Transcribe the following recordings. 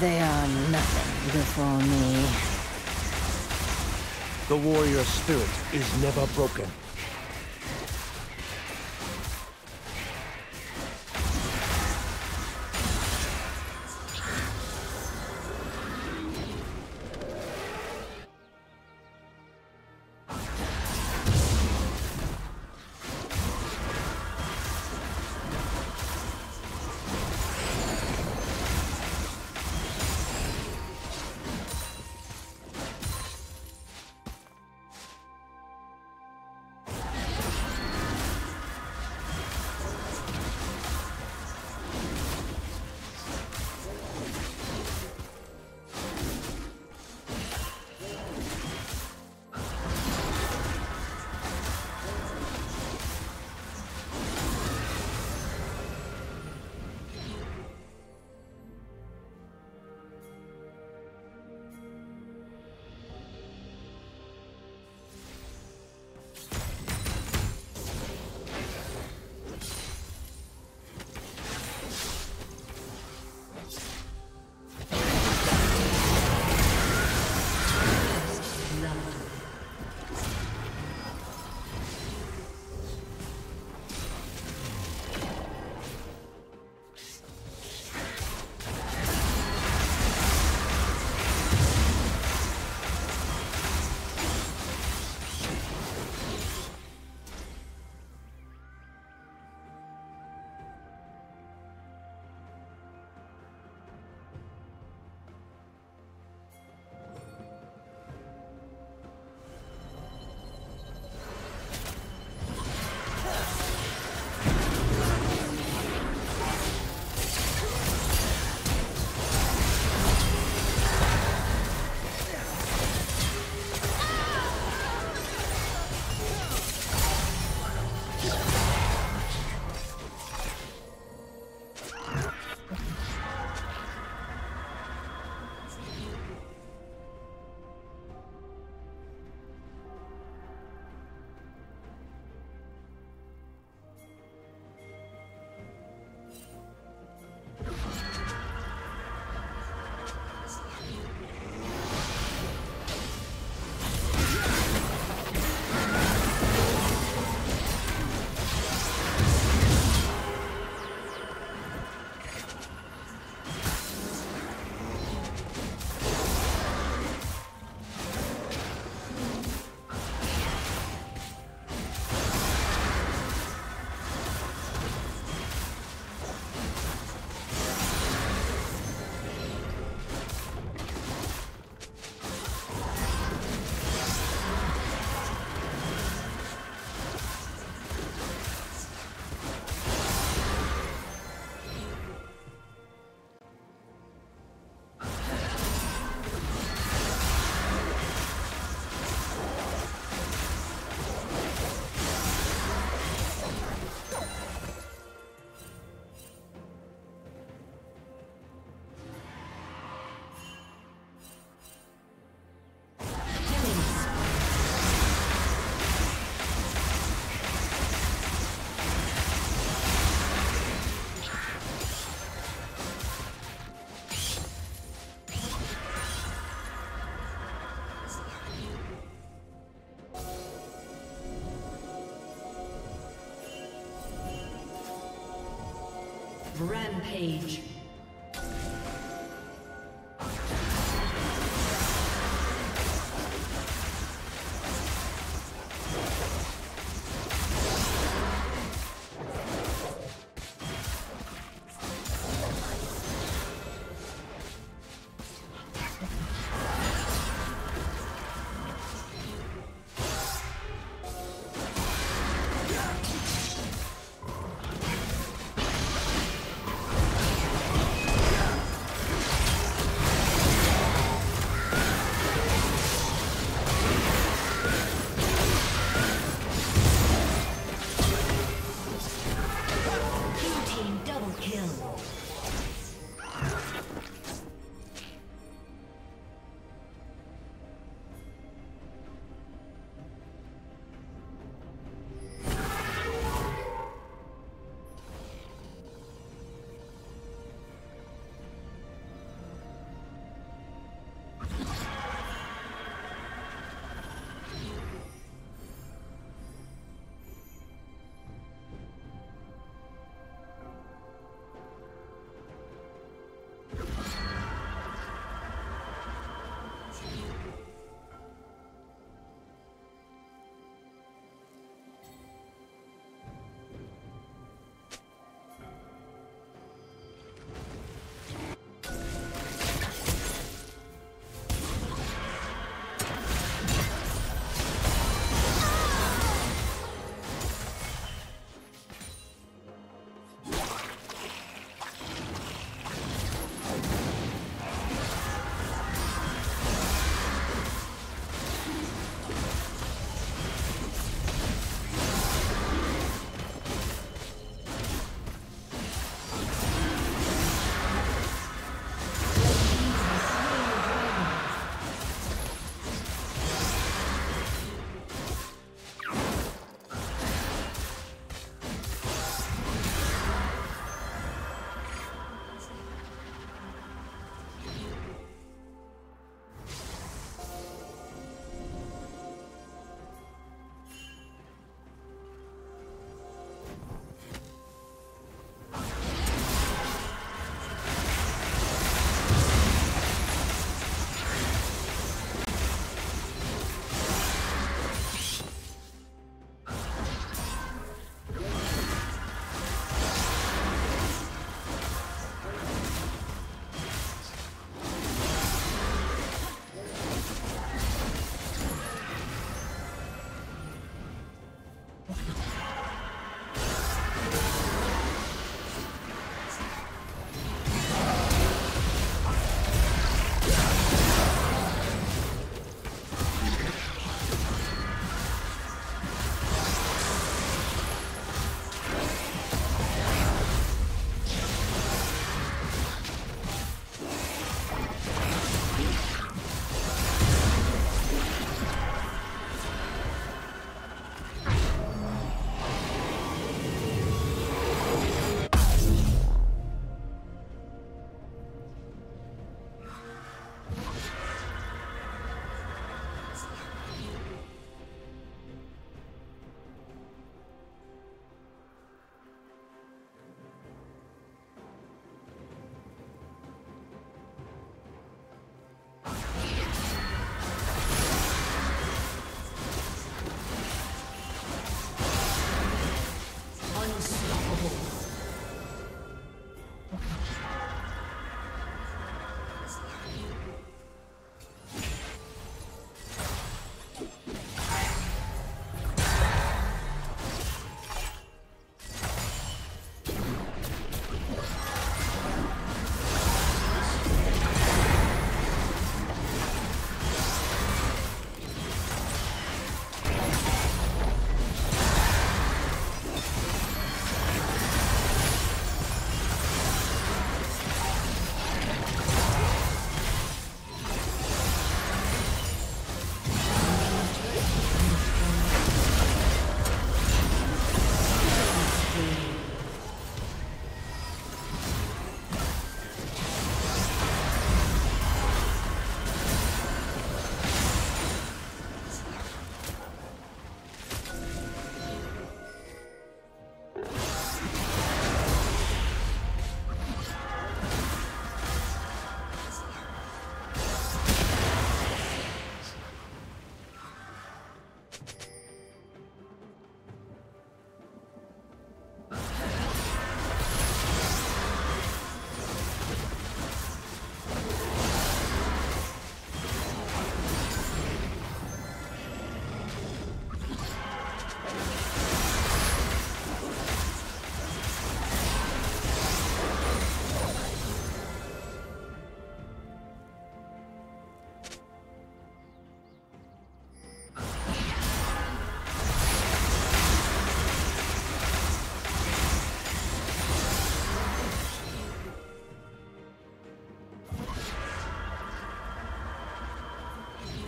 They are nothing before me. The warrior spirit is never broken. Rampage.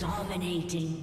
Dominating.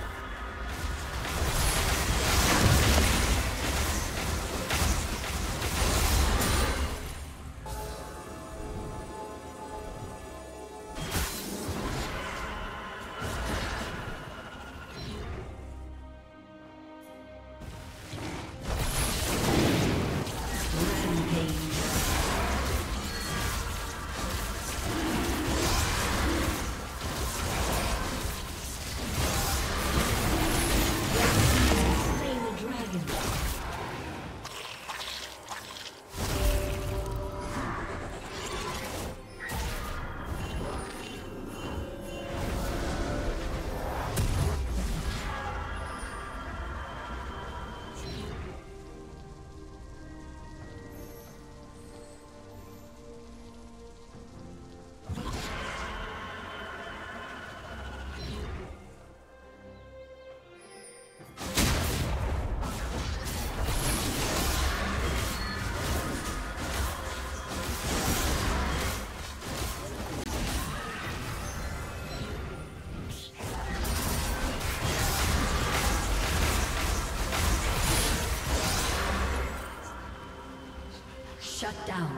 Shut down.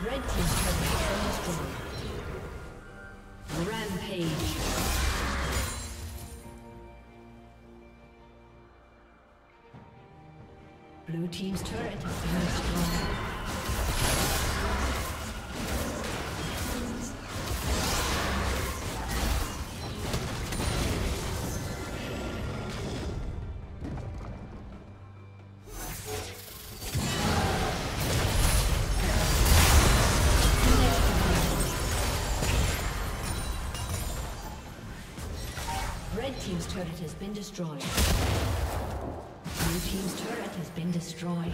Red team's turret. Rampage. Blue team's turret has been destroyed. Red team's turret has been destroyed. Blue team's turret has been destroyed.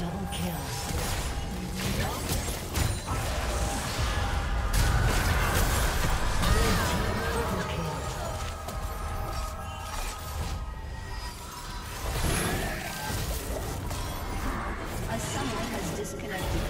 Double kill. A summoner has disconnected.